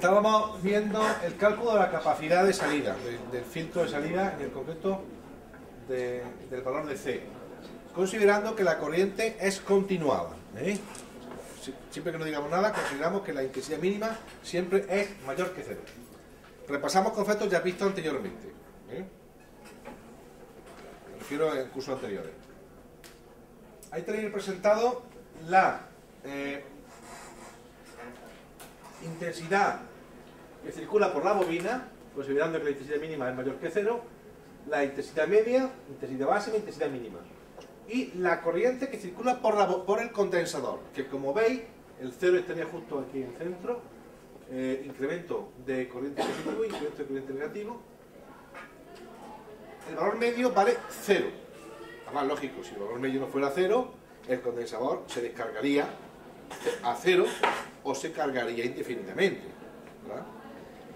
Estábamos viendo el cálculo de la capacidad de salida, del filtro de salida, en el concreto del valor de C, considerando que la corriente es continuada, ¿eh? Siempre que no digamos nada, consideramos que la intensidad mínima siempre es mayor que cero. Repasamos conceptos ya vistos anteriormente, ¿eh? Me refiero en cursos anteriores. Ahí tenéis presentado la intensidad que circula por la bobina, considerando que la intensidad mínima es mayor que cero, la intensidad media, intensidad básica e intensidad mínima, y la corriente que circula por el condensador, que como veis, el cero estaría justo aquí en el centro, incremento de corriente positivo, incremento de corriente negativo. El valor medio vale cero. Además, lógico, si el valor medio no fuera cero, el condensador se descargaría a cero o se cargaría indefinidamente, ¿verdad?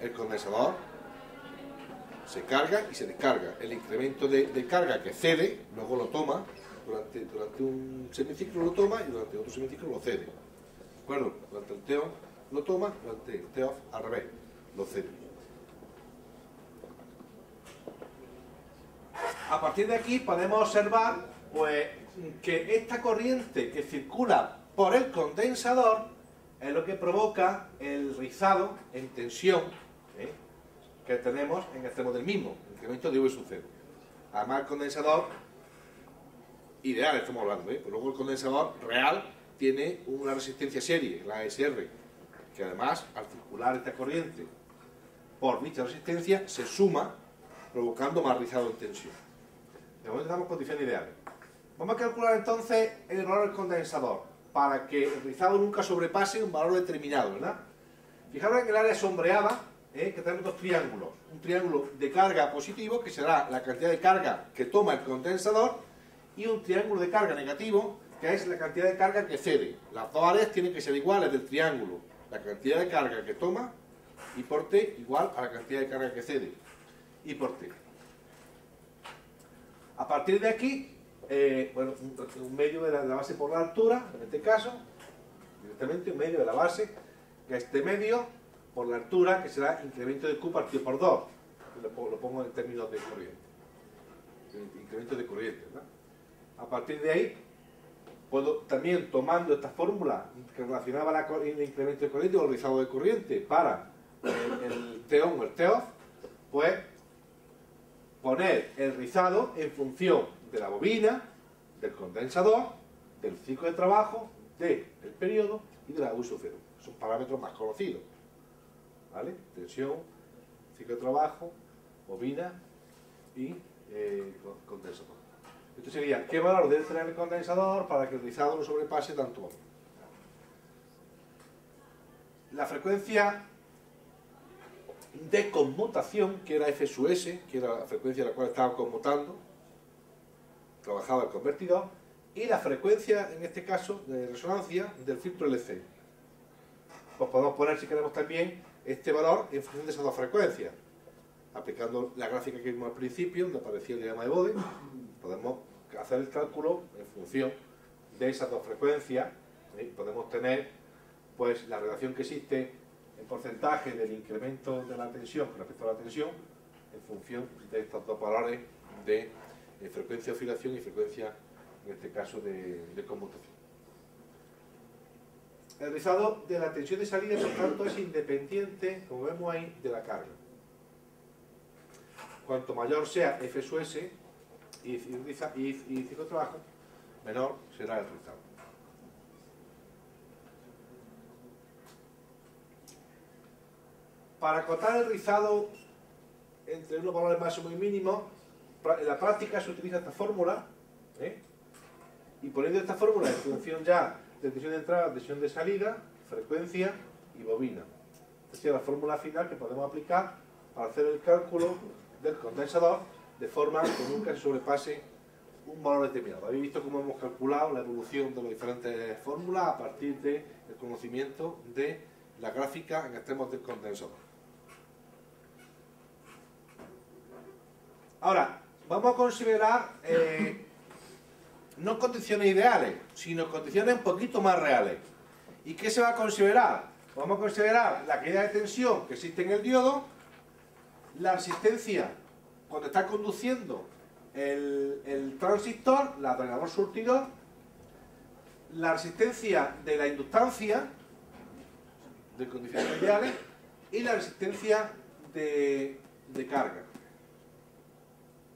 El condensador se carga y se descarga. El incremento de carga que cede, luego lo toma, durante un semiciclo lo toma y durante otro semiciclo lo cede. ¿De acuerdo? Durante el TEOF lo toma, durante el TEOF al revés, lo cede. A partir de aquí podemos observar, pues, que esta corriente que circula por el condensador es lo que provoca el rizado en tensión, ¿eh?, que tenemos en el extremo del mismo, el incremento de V sub 0. Además, el condensador ideal estamos hablando, ¿eh? Pues luego el condensador real tiene una resistencia serie, la SR, que además al circular esta corriente por dicha resistencia se suma, provocando más rizado en tensión. De momento estamos en condiciones ideales. Vamos a calcular entonces el valor del condensador para que el rizado nunca sobrepase un valor determinado, ¿verdad? Fijaros en el área sombreada, que tenemos dos triángulos. Un triángulo de carga positivo, que será la cantidad de carga que toma el condensador, y un triángulo de carga negativo, que es la cantidad de carga que cede. Las dos áreas tienen que ser iguales del triángulo. La cantidad de carga que toma y por T igual a la cantidad de carga que cede y por T. A partir de aquí, bueno, un medio de la base por la altura, en este caso, directamente un medio de la base, que este medio por la altura, que será incremento de Q partido por 2. Lo pongo en términos de corriente. Incremento de corriente, ¿verdad? A partir de ahí, puedo también, tomando esta fórmula que relacionaba el incremento de corriente o el rizado de corriente para el TEON o el TEOF, pues poner el rizado en función de la bobina, del condensador, del ciclo de trabajo, del periodo y de la U sub 0. Son parámetros más conocidos, ¿vale? Tensión, ciclo de trabajo, bobina y condensador. Esto sería qué valor debe tener el condensador para que el rizado no sobrepase tanto. La frecuencia de conmutación, que era F sub S, que era la frecuencia a la cual estaba conmutando, trabajaba el convertidor, y la frecuencia, en este caso, de resonancia del filtro LC. Pues podemos poner, si queremos también, este valor en función de esas dos frecuencias. Aplicando la gráfica que vimos al principio, donde aparecía el diagrama de Bode, podemos hacer el cálculo en función de esas dos frecuencias, ¿sí? Podemos tener, pues, la relación que existe en porcentaje del incremento de la tensión con respecto a la tensión en función de estos dos valores de frecuencia de oscilación y frecuencia, en este caso, de conmutación. El rizado de la tensión de salida, por tanto, es independiente, como vemos ahí, de la carga. Cuanto mayor sea F sub S y ciclo de trabajo, menor será el rizado. Para acotar el rizado entre unos valores máximos y mínimos, en la práctica se utiliza esta fórmula, ¿eh? Y poniendo esta fórmula en función ya de tensión de entrada, tensión de salida, frecuencia y bobina. Esta es la fórmula final que podemos aplicar para hacer el cálculo del condensador de forma que nunca se sobrepase un valor determinado. Habéis visto cómo hemos calculado la evolución de las diferentes fórmulas a partir del conocimiento de la gráfica en extremos del condensador. Ahora, vamos a considerar no condiciones ideales, sino condiciones un poquito más reales. ¿Y qué se va a considerar? Vamos a considerar la caída de tensión que existe en el diodo, la resistencia cuando está conduciendo el transistor, la drenador surtidor, la resistencia de la inductancia de condiciones ideales y la resistencia de carga.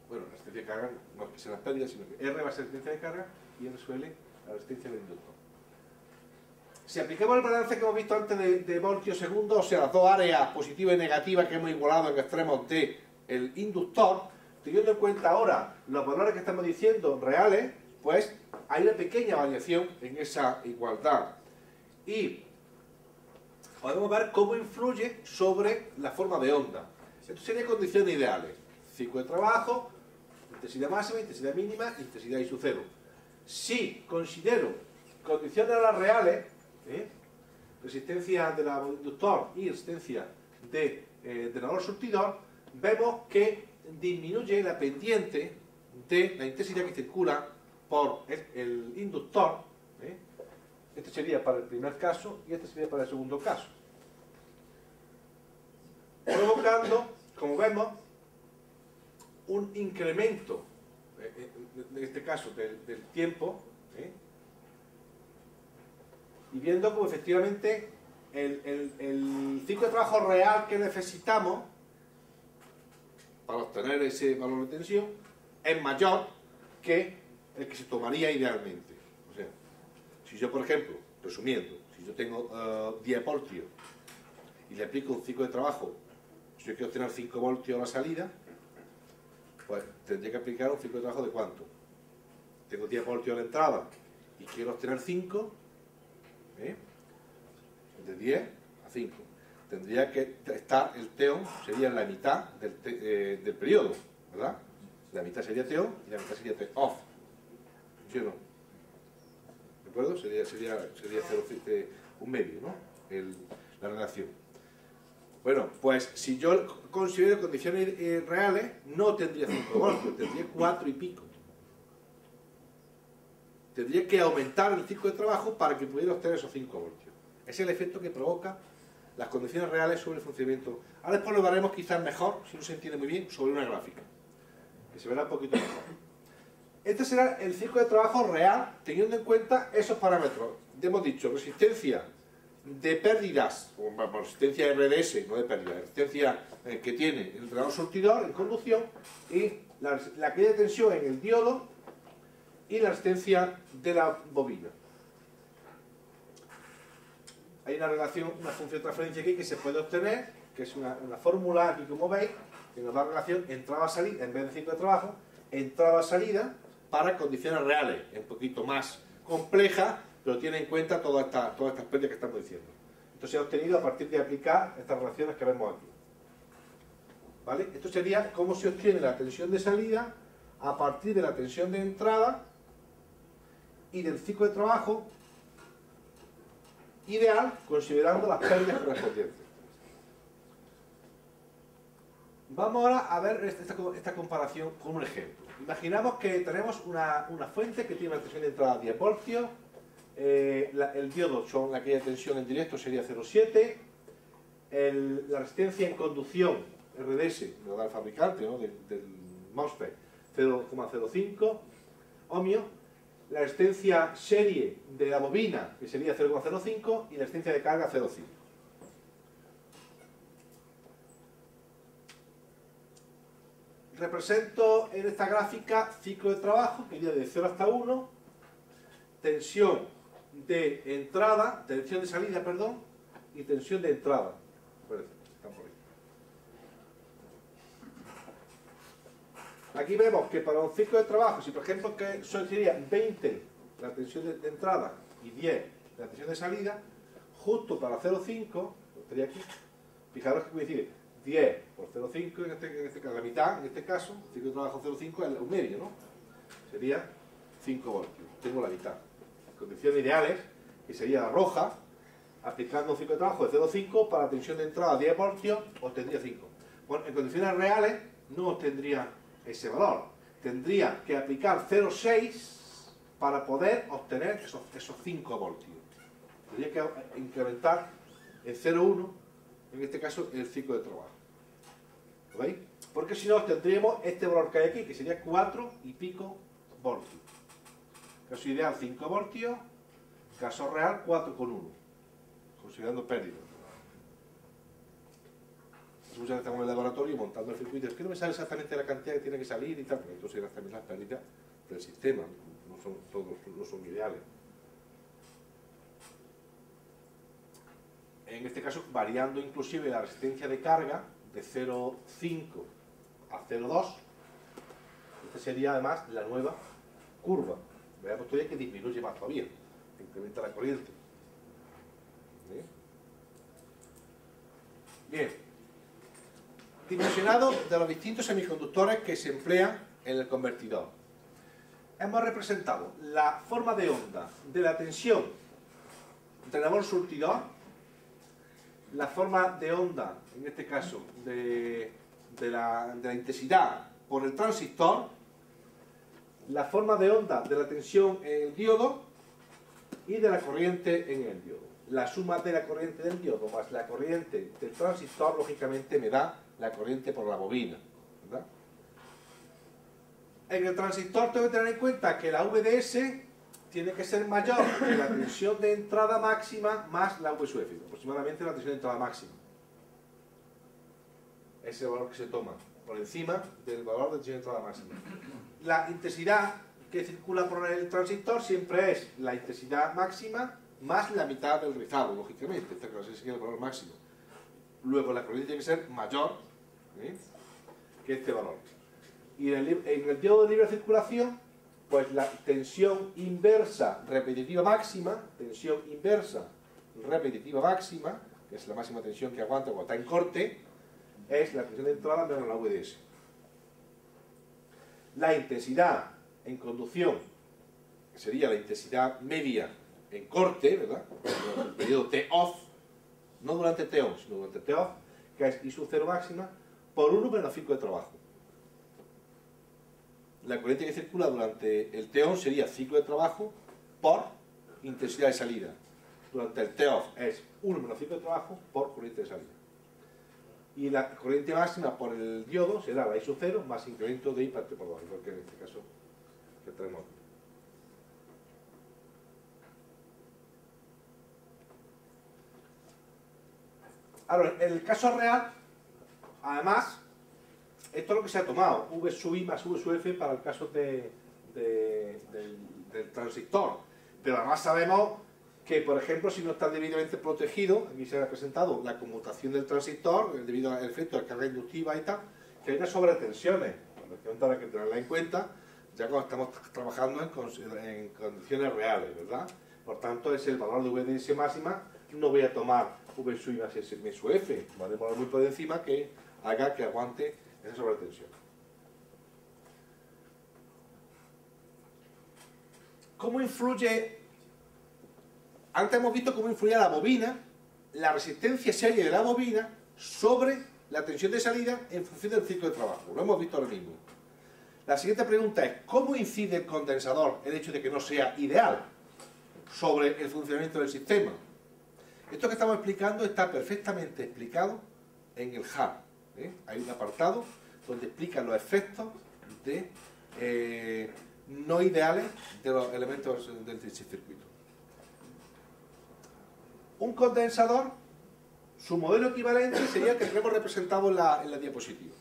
Bueno, la resistencia de carga no es que sea las pérdidas, sino que R va a ser resistencia de carga y R suele la resistencia del inductor. Si aplicamos el balance que hemos visto antes de voltios segundos, o sea, las dos áreas positiva y negativa que hemos igualado en extremos del inductor, teniendo en cuenta ahora los valores que estamos diciendo reales, pues hay una pequeña variación en esa igualdad. Y podemos ver cómo influye sobre la forma de onda. Esto sería condiciones ideales. Ciclo de trabajo, intensidad máxima, intensidad mínima, intensidad y su cero. Si considero condiciones a las reales, resistencia del inductor y resistencia del drenador surtidor, vemos que disminuye la pendiente de la intensidad que circula por el inductor. Este sería para el primer caso y este sería para el segundo caso, provocando, como vemos, un incremento, en este caso del tiempo, y viendo como efectivamente el ciclo de trabajo real que necesitamos para obtener ese valor de tensión es mayor que el que se tomaría idealmente. O sea, si yo, por ejemplo, resumiendo, si yo tengo 10 voltios y le aplico un ciclo de trabajo, si yo quiero obtener 5 voltios a la salida, pues tendría que aplicar un ciclo de trabajo de cuánto. Tengo 10 voltios a la entrada y quiero obtener 5, de 10 a 5 tendría que estar el teón, sería la mitad del periodo, ¿verdad? La mitad sería teón y la mitad sería off, ¿sí o no? ¿De acuerdo? Sería 0, un medio, ¿no? La relación. Bueno, pues si yo considero condiciones reales, no tendría 5 voltios, tendría 4 y pico. Tendría que aumentar el ciclo de trabajo para que pudiera obtener esos 5 voltios. Ese es el efecto que provoca las condiciones reales sobre el funcionamiento. Ahora después lo veremos quizás mejor, si no se entiende muy bien, sobre una gráfica, que se verá un poquito mejor. Este será el ciclo de trabajo real, teniendo en cuenta esos parámetros. Hemos dicho resistencia de pérdidas, o resistencia RDS, no de pérdidas, resistencia que tiene el drenador surtidor en conducción, y la caída de tensión en el diodo, y la resistencia de la bobina. Hay una relación, una función de transferencia aquí que se puede obtener, que es una fórmula aquí, como veis, que nos da relación entrada-salida, en vez de ciclo de trabajo, entrada-salida para condiciones reales, un poquito más compleja, pero tiene en cuenta todas estas pérdidas que estamos diciendo. Esto se ha obtenido a partir de aplicar estas relaciones que vemos aquí, ¿vale? Esto sería cómo se obtiene la tensión de salida a partir de la tensión de entrada y del ciclo de trabajo ideal, considerando las pérdidas correspondientes. Vamos ahora a ver esta comparación con un ejemplo. Imaginamos que tenemos una fuente que tiene una tensión de entrada 10 voltios, el diodo son la caída de tensión en directo sería 0,7, la resistencia en conducción RDS, me lo da el fabricante, ¿no?, del MOSFET, 0,05 ohmio, la resistencia serie de la bobina, que sería 0,05, y la resistencia de carga 0,5. Represento en esta gráfica ciclo de trabajo, que iría de 0 hasta 1, tensión de entrada, tensión de salida, perdón, y tensión de entrada. Aquí vemos que para un ciclo de trabajo, si por ejemplo que sería 20 la tensión de entrada y 10 la tensión de salida, justo para 0,5, lo estaría aquí, fijaros que coincide 10 por 0,5, en este caso, la mitad, en este caso, el ciclo de trabajo 0,5 es un medio, ¿no? Sería 5 voltios, tengo la mitad. Condiciones ideales, que sería la roja, aplicando un ciclo de trabajo de 0,5 para la tensión de entrada 10 voltios, obtendría 5. Bueno, en condiciones reales no obtendría ese valor, tendría que aplicar 0,6 para poder obtener esos 5 voltios. Tendría que incrementar en 0,1, en este caso el ciclo de trabajo. ¿Lo veis? Porque si no tendríamos este valor que hay aquí, que sería 4 y pico voltios. Caso ideal 5 voltios, caso real 4,1, considerando pérdida. Muchas veces estamos en el laboratorio montando el circuito, es que no me sale exactamente la cantidad que tiene que salir y tal, porque entonces eran también las pérdidas del sistema, no son todos, no son ideales. En este caso, variando inclusive la resistencia de carga de 0,5 a 0,2, esta sería además la nueva curva. Veamos todavía que disminuye más todavía, incrementa la corriente. Bien. Bien. Dimensionado de los distintos semiconductores que se emplean en el convertidor. Hemos representado la forma de onda de la tensión entrenador surtidor, la forma de onda, en este caso, de la intensidad por el transistor, la forma de onda de la tensión en el diodo y de la corriente en el diodo. La suma de la corriente del diodo más la corriente del transistor, lógicamente, me da la corriente por la bobina, ¿verdad? En el transistor tengo que tener en cuenta que la VDS tiene que ser mayor que la tensión de entrada máxima más la VSUF, aproximadamente la tensión de entrada máxima. Ese es el valor que se toma por encima del valor de tensión de entrada máxima. La intensidad que circula por el transistor siempre es la intensidad máxima más la mitad del rizado, lógicamente, esta clase es el valor máximo. Luego la corriente tiene que ser mayor, ¿sí?, que este valor. Y en el diodo de libre circulación, pues la tensión inversa repetitiva máxima, que es la máxima tensión que aguanta cuando está en corte, es la tensión de entrada menos la VDS. La intensidad en conducción, que sería la intensidad media en corte, ¿verdad?, en el periodo T-off, no durante T-on, sino durante T-off, que es I sub 0 máxima, por 1 menos ciclo de trabajo. La corriente que circula durante el T-on sería ciclo de trabajo por intensidad de salida. Durante el T-off es 1 menos ciclo de trabajo por corriente de salida. Y la corriente máxima por el diodo será la I sub 0 más incremento de I parte por 2, porque en este caso que tenemos. Ahora, en el caso real, además, esto es lo que se ha tomado, V sub I más V sub F para el caso del transistor. Pero además sabemos que, por ejemplo, si no está debidamente protegido, aquí se ha presentado la conmutación del transistor, debido al efecto de la carga inductiva y tal, que hay unas sobretensiones. Bueno, hay que tenerla en cuenta ya cuando estamos trabajando en condiciones reales, ¿verdad? Por tanto, es el valor de VDS máxima. No voy a tomar V sub I más S sub F, va a demorar muy por encima que haga que aguante esa sobretensión. ¿Cómo influye? Antes hemos visto cómo influye la bobina, la resistencia serie de la bobina sobre la tensión de salida en función del ciclo de trabajo. Lo hemos visto ahora mismo. La siguiente pregunta es, ¿cómo incide el condensador el hecho de que no sea ideal sobre el funcionamiento del sistema? Esto que estamos explicando está perfectamente explicado en el HAR, ¿eh? Hay un apartado donde explican los efectos de, no ideales de los elementos del circuito. Un condensador, su modelo equivalente sería el que tenemos representado en la diapositiva.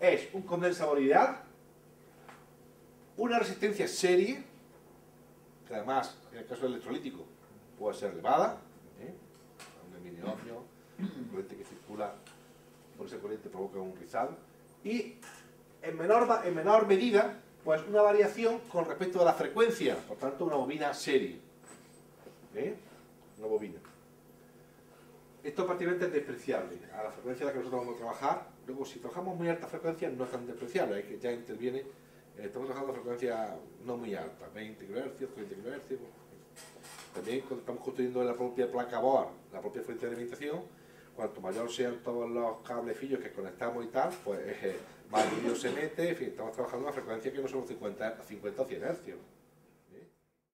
Es un condensador ideal, una resistencia serie, que además en el caso electrolítico puede ser elevada, la corriente que circula por esa corriente provoca un rizado, y en menor medida, pues una variación con respecto a la frecuencia, por tanto una bobina serie, ¿eh? Una bobina. Esto prácticamente es despreciable a la frecuencia a la que nosotros vamos a trabajar. Luego, si trabajamos muy alta frecuencia, no es tan despreciable, es que ya interviene, estamos trabajando a frecuencia no muy alta, 20 kHz, 40 kHz. También cuando estamos construyendo la propia placa board, la propia fuente de alimentación, cuanto mayor sean todos los cablecillos que conectamos y tal, pues más lío se mete, en fin, estamos trabajando a una frecuencia que no son 50 o 100 Hz.